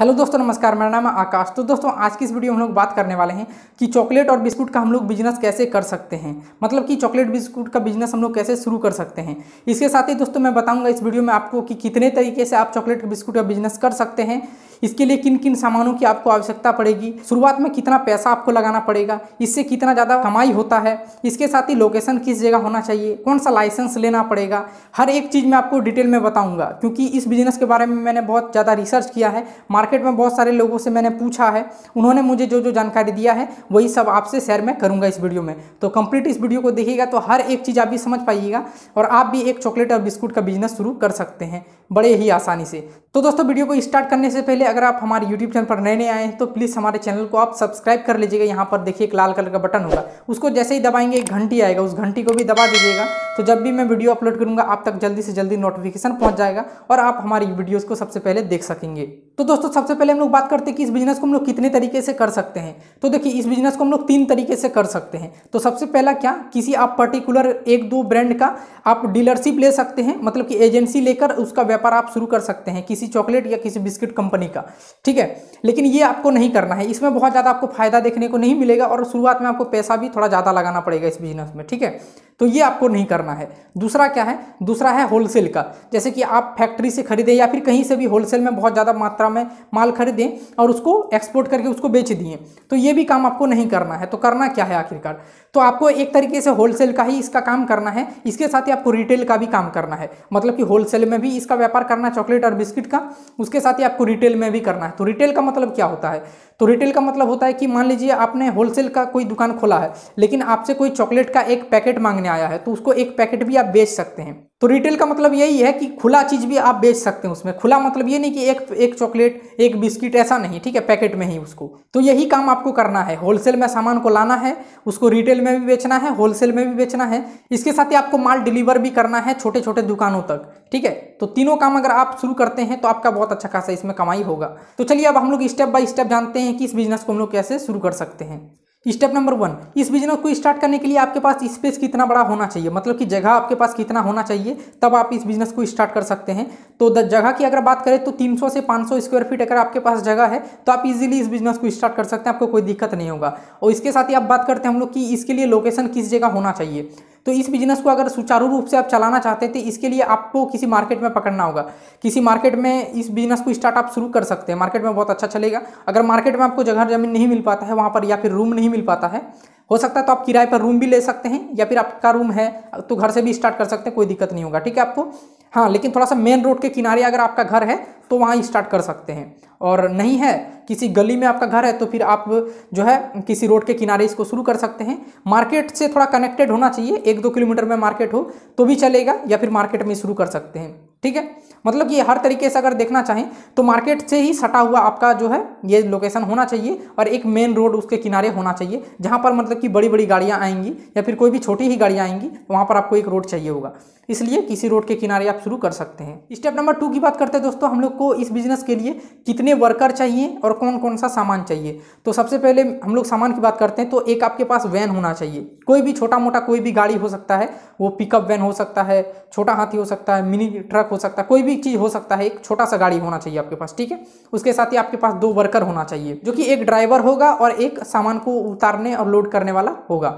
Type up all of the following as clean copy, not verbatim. Hello दोस्तों नमस्कार, मेरा नाम है आकाश। तो दोस्तों आज की इस वीडियो में हम लोग बात करने वाले हैं कि चॉकलेट और बिस्कुट का हम लोग बिजनेस कैसे कर सकते हैं, मतलब कि चॉकलेट बिस्कुट का बिजनेस हम लोग कैसे शुरू कर सकते हैं। इसके साथ ही दोस्तों मैं बताऊंगा इस वीडियो में आपको कि कितने तरीके से आप चॉकलेट बिस्कुट का बिजनेस कर सकते हैं, इसके लिए किन किन सामानों की आपको आवश्यकता पड़ेगी, शुरुआत में कितना पैसा आपको लगाना पड़ेगा, इससे कितना ज़्यादा कमाई होता है, इसके साथ ही लोकेशन किस जगह होना चाहिए, कौन सा लाइसेंस लेना पड़ेगा, हर एक चीज़ मैं आपको डिटेल में बताऊँगा। क्योंकि इस बिजनेस के बारे में मैंने बहुत ज़्यादा रिसर्च किया है, मार्केट में बहुत सारे लोगों से मैंने पूछा है, उन्होंने मुझे जो जो जानकारी दिया है वही सब आपसे शेयर मैं करूंगा इस वीडियो में। तो कंप्लीट इस वीडियो को देखिएगा तो हर एक चीज़ आप भी समझ पाइएगा और आप भी एक चॉकलेट और बिस्कुट का बिजनेस शुरू कर सकते हैं बड़े ही आसानी से। तो दोस्तों वीडियो को स्टार्ट करने से पहले अगर आप हमारे यूट्यूब चैनल पर नए नए आए हैं तो प्लीज़ हमारे चैनल को आप सब्सक्राइब कर लीजिएगा। यहाँ पर देखिए एक लाल कलर का बटन होगा, उसको जैसे ही दबाएंगे एक घंटी आएगा, उस घंटी को भी दबा दीजिएगा। तो जब भी मैं वीडियो अपलोड करूँगा आप तक जल्दी से जल्दी नोटिफिकेशन पहुँच जाएगा और आप हमारी वीडियोज़ को सबसे पहले देख सकेंगे। तो दोस्तों सबसे पहले हम लोग बात करते हैं कि इस बिजनेस को हम लोग कितने तरीके से कर सकते हैं। तो देखिए इस बिजनेस को हम लोग 3 तरीके से कर सकते हैं। तो सबसे पहला क्या, किसी आप पर्टिकुलर 1-2 ब्रांड का आप डीलरशिप ले सकते हैं, मतलब कि एजेंसी लेकर उसका व्यापार आप शुरू कर सकते हैं किसी चॉकलेट या किसी बिस्किट कंपनी का, ठीक है। लेकिन ये आपको नहीं करना है, इसमें बहुत ज़्यादा आपको फायदा देखने को नहीं मिलेगा और शुरुआत में आपको पैसा भी थोड़ा ज़्यादा लगाना पड़ेगा इस बिजनेस में, ठीक है। तो ये आपको नहीं करना है। दूसरा क्या है, दूसरा है होलसेल का, जैसे कि आप फैक्ट्री से खरीदें या फिर कहीं से भी होलसेल में बहुत ज़्यादा मात्रा में माल खरीदें और उसको एक्सपोर्ट करके उसको बेच दिए, तो ये भी काम आपको नहीं करना है। तो करना क्या है आखिरकार, तो आपको एक तरीके से होलसेल का ही इसका काम करना है। इसके साथ ही आपको रिटेल का भी काम करना है, मतलब कि होलसेल में भी इसका व्यापार करना है चॉकलेट और बिस्किट का, उसके साथ ही आपको रिटेल में भी करना है। तो रिटेल का मतलब क्या होता है, तो रिटेल का मतलब होता है कि मान लीजिए आपने होलसेल का कोई दुकान खोला है लेकिन आपसे कोई चॉकलेट का एक पैकेट मांगने आया है, तो उसको एक पैकेट भी आप बेच सकते हैं। तो रिटेल का मतलब यही है कि खुला चीज़ भी आप बेच सकते हैं उसमें। खुला मतलब ये नहीं कि एक चॉकलेट एक बिस्किट, ऐसा नहीं, ठीक है, पैकेट में ही उसको। तो यही काम आपको करना है, होलसेल में सामान को लाना है, उसको रिटेल में भी बेचना है, होलसेल में भी बेचना है। इसके साथ ही आपको माल डिलीवर भी करना है छोटे छोटे दुकानों तक, ठीक है। तो तीनों काम अगर आप शुरू करते हैं तो आपका बहुत अच्छा खासा इसमें कमाई होगा। तो चलिए अब हम लोग स्टेप बाय स्टेप जानते हैं कि इस बिजनेस को हम लोग कैसे शुरू कर सकते हैं। स्टेप नंबर 1, इस बिजनेस को स्टार्ट करने के लिए आपके पास स्पेस कितना बड़ा होना चाहिए, मतलब कि जगह आपके पास कितना होना चाहिए तब आप इस बिजनेस को स्टार्ट कर सकते हैं। तो जगह की अगर बात करें तो 300 से 500 स्क्वायर फीट अगर आपके पास जगह है तो आप इजीली इस बिजनेस को स्टार्ट कर सकते हैं, आपको कोई दिक्कत नहीं होगा। और इसके साथ ही आप बात करते हैं हम लोग कि इसके लिए लोकेशन किस जगह होना चाहिए। तो इस बिजनेस को अगर सुचारू रूप से आप चलाना चाहते थे इसके लिए आपको किसी मार्केट में पकड़ना होगा, किसी मार्केट में इस बिजनेस को स्टार्ट आप शुरू कर सकते हैं, मार्केट में बहुत अच्छा चलेगा। अगर मार्केट में आपको जगह जमीन नहीं मिल पाता है वहाँ पर या फिर रूम नहीं मिल पाता है, हो सकता है तो आप किराए पर रूम भी ले सकते हैं या फिर आपका रूम है तो घर से भी स्टार्ट कर सकते हैं, कोई दिक्कत नहीं होगा, ठीक है आपको। हाँ, लेकिन थोड़ा सा मेन रोड के किनारे अगर आपका घर है तो वहाँ स्टार्ट कर सकते हैं, और नहीं है किसी गली में आपका घर है तो फिर आप जो है किसी रोड के किनारे इसको शुरू कर सकते हैं। मार्केट से थोड़ा कनेक्टेड होना चाहिए, 1-2 किलोमीटर में मार्केट हो तो भी चलेगा, या फिर मार्केट में शुरू कर सकते हैं, ठीक है। मतलब कि हर तरीके से अगर देखना चाहें तो मार्केट से ही सटा हुआ आपका जो है ये लोकेशन होना चाहिए और एक मेन रोड उसके किनारे होना चाहिए, जहाँ पर मतलब कि बड़ी बड़ी गाड़ियाँ आएंगी या फिर कोई भी छोटी ही गाड़ियाँ आएंगी, वहाँ पर आपको एक रोड चाहिए होगा, इसलिए किसी रोड के किनारे आप शुरू कर सकते हैं। स्टेप नंबर 2 की बात करते हैं दोस्तों, हम लोग को इस बिजनेस के लिए कितने वर्कर चाहिए और कौन कौन सा सामान चाहिए। तो सबसे पहले हम लोग सामान की बात करते हैं, तो एक आपके पास वैन होना चाहिए, कोई भी छोटा मोटा कोई भी गाड़ी हो सकता है, वो पिकअप वैन हो सकता है, छोटा हाथी हो सकता है, मिनी ट्रक हो सकता है, कोई भी चीज़ हो सकता है, एक छोटा सा गाड़ी होना चाहिए आपके पास, ठीक है। उसके साथ ही आपके पास 2 वर्कर होना चाहिए, जो कि एक ड्राइवर होगा और एक सामान को उतारने और लोड करने वाला होगा।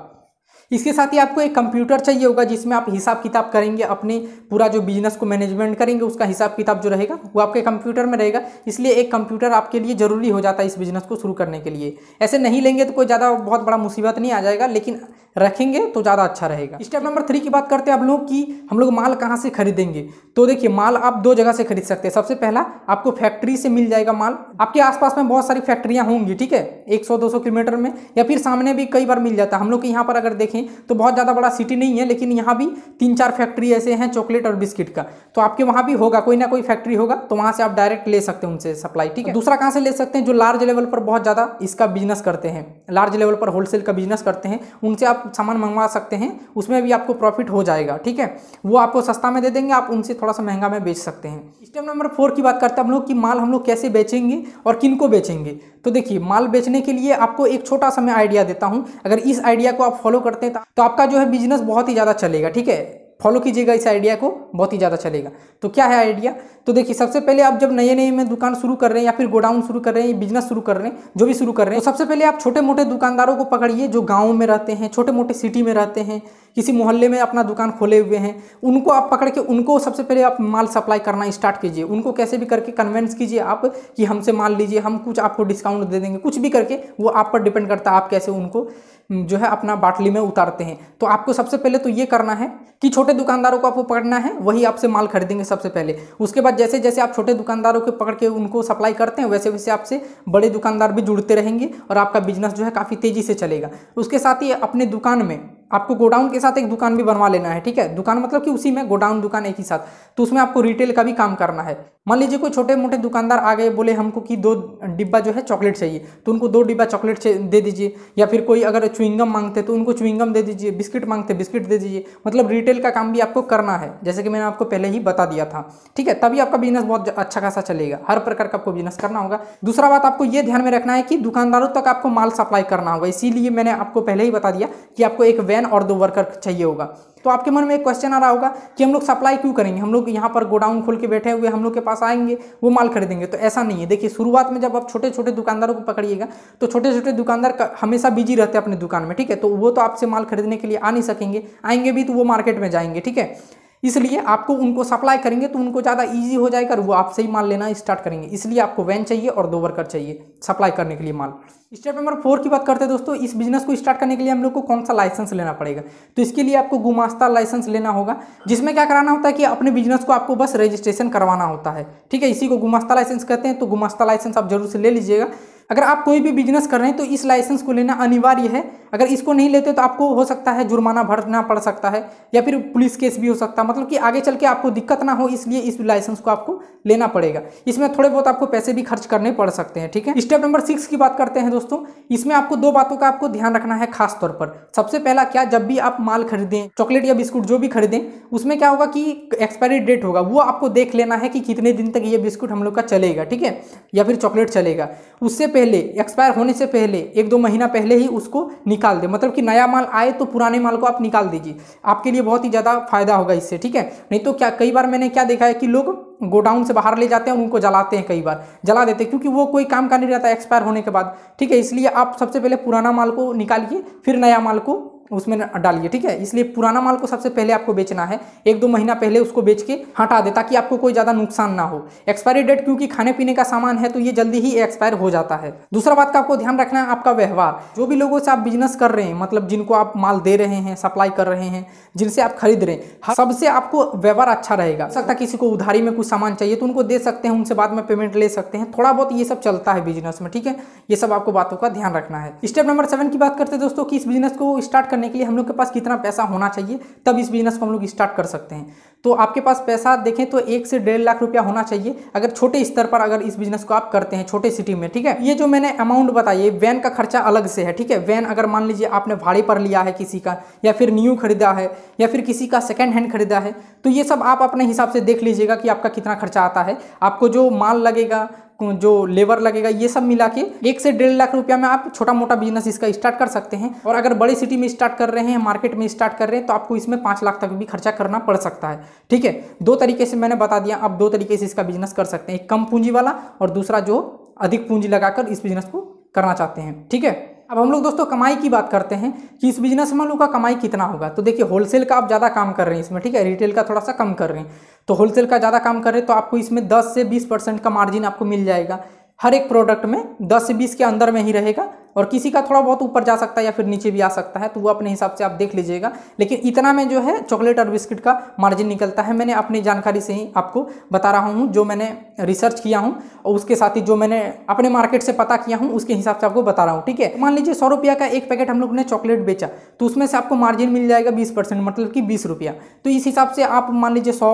इसके साथ ही आपको एक कंप्यूटर चाहिए होगा जिसमें आप हिसाब किताब करेंगे, अपने पूरा जो बिजनेस को मैनेजमेंट करेंगे उसका हिसाब किताब जो रहेगा वो आपके कंप्यूटर में रहेगा, इसलिए एक कंप्यूटर आपके लिए ज़रूरी हो जाता है इस बिज़नेस को शुरू करने के लिए। ऐसे नहीं लेंगे तो कोई ज़्यादा बहुत बड़ा मुसीबत नहीं आ जाएगा, लेकिन रखेंगे तो ज़्यादा अच्छा रहेगा। स्टेप नंबर 3 की बात करते हैं आप लोग कि हम लोग माल कहाँ से खरीदेंगे। तो देखिए माल आप 2 जगह से खरीद सकते हैं। सबसे पहला आपको फैक्ट्री से मिल जाएगा माल, आपके आसपास में बहुत सारी फैक्ट्रियाँ होंगी, ठीक है, 100-200 किलोमीटर में, या फिर सामने भी कई बार मिल जाता है। हम लोग यहाँ पर अगर देखें तो बहुत ज़्यादा बड़ा सिटी नहीं है, लेकिन यहाँ भी 3-4 फैक्ट्री ऐसे हैं चॉकलेट और बिस्किट का, तो आपके वहाँ भी होगा, कोई ना कोई फैक्ट्री होगा, तो वहाँ से आप डायरेक्ट ले सकते हैं उनसे सप्लाई, ठीक है। दूसरा कहाँ से ले सकते हैं, जो लार्ज लेवल पर बहुत ज़्यादा इसका बिजनेस करते हैं, लार्ज लेवल पर होलसेल का बिजनेस करते हैं, उनसे आप सामान मंगवा सकते हैं, उसमें भी आपको प्रॉफिट हो जाएगा, ठीक है। वो आपको सस्ता में दे देंगे, आप उनसे थोड़ा सा महंगा में बेच सकते हैं। स्टेप नंबर 4 की बात करते हैं हम लोग कि माल हम लोग कैसे बेचेंगे और किनको बेचेंगे। तो देखिए माल बेचने के लिए आपको एक छोटा सा मैं आइडिया देता हूँ, अगर इस आइडिया को आप फॉलो करते हैं तो आपका जो है बिजनेस बहुत ही ज़्यादा चलेगा, ठीक है। फॉलो कीजिएगा इस आइडिया को, बहुत ही ज़्यादा चलेगा। तो क्या है आइडिया, तो देखिए, सबसे पहले आप जब नए नए में दुकान शुरू कर रहे हैं या फिर गोडाउन शुरू कर रहे हैं, बिजनेस शुरू कर रहे हैं, जो भी शुरू कर रहे हैं, तो सबसे पहले आप छोटे मोटे दुकानदारों को पकड़िए जो गाँव में रहते हैं, छोटे मोटे सिटी में रहते हैं, किसी मोहल्ले में अपना दुकान खोले हुए हैं, उनको आप पकड़ के उनको सबसे पहले आप माल सप्लाई करना स्टार्ट कीजिए। उनको कैसे भी करके कन्वेंस कीजिए आप कि हमसे माल लीजिए, हम कुछ आपको डिस्काउंट दे देंगे, कुछ भी करके। वो आप पर डिपेंड करता है आप कैसे उनको जो है अपना बाटली में उतारते हैं। तो आपको सबसे पहले तो ये करना है कि छोटे दुकानदारों को आपको पकड़ना है, वही आपसे माल खरीदेंगे सबसे पहले। उसके बाद जैसे जैसे आप छोटे दुकानदारों को पकड़ के उनको सप्लाई करते हैं, वैसे वैसे आपसे बड़े दुकानदार भी जुड़ते रहेंगे और आपका बिजनेस जो है काफ़ी तेज़ी से चलेगा। उसके साथ ही अपने दुकान में आपको गोडाउन के साथ एक दुकान भी बनवा लेना है, ठीक है। दुकान मतलब कि उसी में गोडाउन दुकान एक ही साथ, तो उसमें आपको रिटेल का भी काम करना है। मान लीजिए कोई छोटे मोटे दुकानदार आ गए, बोले हमको कि 2 डिब्बा जो है चॉकलेट चाहिए, तो उनको 2 डिब्बा चॉकलेट दे दीजिए। या फिर कोई अगर च्युइंगम मांगते तो उनको च्युइंगम दे दीजिए, बिस्किट मांगते बिस्किट दे दीजिए। मतलब रिटेल का काम भी आपको करना है, जैसे कि मैंने आपको पहले ही बता दिया था, ठीक है। तभी आपका बिजनेस बहुत अच्छा खासा चलेगा। हर प्रकार का आपको बिजनेस करना होगा। दूसरा बात आपको ये ध्यान में रखना है कि दुकानदारों तक आपको माल सप्लाई करना होगा, इसीलिए मैंने आपको पहले ही बता दिया कि आपको एक और 2 वर्कर चाहिए होगा। तो आपके मन में एक क्वेश्चन आ रहा होगा कि हम लोग सप्लाई क्यों करेंगे, हम लोग यहाँ पर गोडाउन खोल के बैठे हुए, हम लोग के पास आएंगे वो माल खरीदेंगे। तो ऐसा नहीं है। देखिए, शुरुआत में जब आप छोटे छोटे दुकानदारों को पकड़िएगा तो छोटे छोटे दुकानदार हमेशा बिजी रहते हैं अपने दुकान में, ठीक है। तो वो तो आपसे माल खरीदने के लिए आ नहीं सकेंगे, आएंगे भी तो वो मार्केट में जाएंगे, ठीक है। इसलिए आपको उनको सप्लाई करेंगे तो उनको ज़्यादा ईजी हो जाएगा, वो आपसे ही माल लेना स्टार्ट करेंगे। इसलिए आपको वैन चाहिए और 2 वर्कर चाहिए सप्लाई करने के लिए माल। स्टेप नंबर 4 की बात करते हैं दोस्तों। इस बिजनेस को स्टार्ट करने के लिए हम लोग को कौन सा लाइसेंस लेना पड़ेगा, तो इसके लिए आपको गुमास्ता लाइसेंस लेना होगा, जिसमें क्या कराना होता है कि अपने बिजनेस को आपको बस रजिस्ट्रेशन करवाना होता है, ठीक है। इसी को गुमास्ता लाइसेंस कहते हैं। तो गुमास्ता लाइसेंस आप जरूर से ले लीजिएगा। अगर आप कोई भी बिजनेस कर रहे हैं तो इस लाइसेंस को लेना अनिवार्य है। अगर इसको नहीं लेते तो आपको हो सकता है जुर्माना भरना पड़ सकता है या फिर पुलिस केस भी हो सकता है। मतलब कि आगे चल के आपको दिक्कत ना हो, इसलिए इस लाइसेंस को आपको लेना पड़ेगा। इसमें थोड़े बहुत आपको पैसे भी खर्च करने पड़ सकते हैं, ठीक है। स्टेप नंबर 6 की बात करते हैं दोस्तों। इसमें आपको 2 बातों का आपको ध्यान रखना है खास तौर पर। सबसे पहला क्या, जब भी आप माल खरीदें, चॉकलेट या बिस्कुट जो भी खरीदें, उसमें क्या होगा कि एक्सपायरी डेट होगा, वो आपको देख लेना है कि कितने दिन तक ये बिस्कुट हम लोग का चलेगा, ठीक है, या फिर चॉकलेट चलेगा। उससे पहले, एक्सपायर होने से पहले 1-2 महीना पहले ही उसको निकाल दे। मतलब कि नया माल आए तो पुराने माल को आप निकाल दीजिए, आपके लिए बहुत ही ज़्यादा फायदा होगा इससे, ठीक है। नहीं तो क्या, कई बार मैंने क्या देखा है कि लोग गोडाउन से बाहर ले जाते हैं, उनको जलाते हैं, कई बार जला देते हैं, क्योंकि वो कोई काम का नहीं रहता एक्सपायर होने के बाद, ठीक है। इसलिए आप सबसे पहले पुराना माल को निकालिए, फिर नया माल को उसमें डालिए, ठीक है। इसलिए पुराना माल को सबसे पहले आपको बेचना है, 1-2 महीना पहले उसको बेच के हटा दे, ताकि आपको कोई ज़्यादा नुकसान ना हो। एक्सपायरी डेट, क्योंकि खाने पीने का सामान है तो ये जल्दी ही एक्सपायर हो जाता है। दूसरा बात का आपको ध्यान रखना है आपका व्यवहार। जो भी लोगों से आप बिजनेस कर रहे हैं, मतलब जिनको आप माल दे रहे हैं, सप्लाई कर रहे हैं, जिनसे आप खरीद रहे हैं, सबसे आपको व्यवहार अच्छा रहेगा। हो सकता है किसी को उधारी में कुछ सामान चाहिए तो उनको दे सकते हैं, उनसे बाद में पेमेंट ले सकते हैं। थोड़ा बहुत ये सब चलता है बिजनेस में, ठीक है। ये सब आपको बातों का ध्यान रखना है। स्टेप नंबर 7 की बात करते हैं दोस्तों कि इस बिजनेस को स्टार्ट करने के लिए हम लोग के पास कितना पैसा होना चाहिए, तब इस बिजनेस को हम लोग स्टार्ट कर सकते हैं। तो आपके पास पैसा देखें तो 1 से 1.5 लाख रुपया होना चाहिए, अगर छोटे स्तर पर अगर इस बिजनेस को आप करते हैं छोटे सिटी में, ठीक है। ये जो मैंने अमाउंट बताई, वैन का खर्चा अलग से है, ठीक है। वैन अगर मान लीजिए आपने भाड़े पर लिया है किसी का, या फिर न्यू खरीदा है, या फिर किसी का सेकेंड हैंड खरीदा है, तो ये सब आप अपने हिसाब से देख लीजिएगा कि आपका कितना खर्चा आता है। आपको जो माल लगेगा, जो लेबर लगेगा, ये सब मिला के 1 से 1.5 लाख रुपया में आप छोटा मोटा बिजनेस इसका स्टार्ट कर सकते हैं। और अगर बड़े सिटी में स्टार्ट कर रहे हैं, मार्केट में स्टार्ट कर रहे हैं, तो आपको इसमें 5 लाख तक भी खर्चा करना पड़ सकता है, ठीक है। 2 तरीके से मैंने बता दिया, आप 2 तरीके से इसका बिजनेस कर सकते हैं, एक कम पूंजी वाला और दूसरा जो अधिक पूंजी लगाकर इस बिजनेस को करना चाहते हैं, ठीक है। अब हम लोग दोस्तों कमाई की बात करते हैं कि इस बिजनेस में हम लोग का कमाई कितना होगा। तो देखिए, होलसेल का आप ज़्यादा काम कर रहे हैं इसमें, ठीक है। रिटेल का थोड़ा सा कम कर रहे हैं, तो होलसेल का ज़्यादा काम कर रहे हैं तो आपको इसमें 10 से 20% का मार्जिन आपको मिल जाएगा। हर एक प्रोडक्ट में 10 से 20 के अंदर में ही रहेगा, और किसी का थोड़ा बहुत ऊपर जा सकता है या फिर नीचे भी आ सकता है, तो वो अपने हिसाब से आप देख लीजिएगा। लेकिन इतना में जो है चॉकलेट और बिस्किट का मार्जिन निकलता है। मैंने अपनी जानकारी से ही आपको बता रहा हूँ, जो मैंने रिसर्च किया हूँ और उसके साथ ही जो मैंने अपने मार्केट से पता किया हूँ, उसके हिसाब से आपको बता रहा हूँ, ठीक है। मान लीजिए 100 रुपया का एक पैकेट हम लोग ने चॉकलेट बेचा, तो उसमें से आपको मार्जिन मिल जाएगा 20%, मतलब कि 20 रुपया। तो इस हिसाब से आप मान लीजिए 100,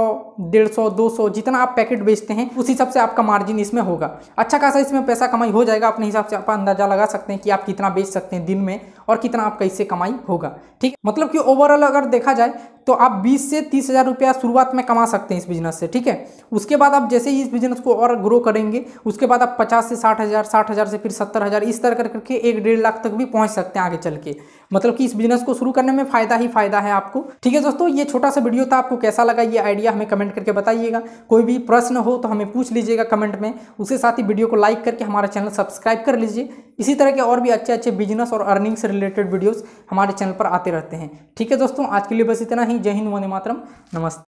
150, 200, जितना आप पैकेट बेचते हैं उस हिसाब से आपका मार्जिन इसमें होगा। अच्छा खासा इसमें पैसा कमाई हो जाएगा। अपने हिसाब से आप अंदाजा लगा सकते हैं कि आप कितना बेच सकते हैं दिन में और कितना आपका इससे कमाई होगा, ठीक है। मतलब कि ओवरऑल अगर देखा जाए तो आप 20 से 30,000 रुपया शुरुआत में कमा सकते हैं इस बिजनेस से, ठीक है। उसके बाद आप जैसे ही इस बिजनेस को और ग्रो करेंगे, उसके बाद आप 50 से 60,000, 60,000 से फिर 70,000, इस तरह कर करके 1-1.5 लाख तक भी पहुंच सकते हैं आगे चल के। मतलब कि इस बिजनेस को शुरू करने में फ़ायदा ही फायदा है आपको, ठीक है दोस्तों। ये छोटा सा वीडियो था, आपको कैसा लगा ये आइडिया हमें कमेंट करके बताइएगा। कोई भी प्रश्न हो तो हमें पूछ लीजिएगा कमेंट में। उसके साथ ही वीडियो को लाइक करके हमारा चैनल सब्सक्राइब कर लीजिए। इसी तरह के और भी अच्छे अच्छे बिजनेस और अर्निंग से रिलेटेड वीडियोस हमारे चैनल पर आते रहते हैं, ठीक है दोस्तों। आज के लिए बस इतना ही। जय हिंद, वंदे मातरम, नमस्ते।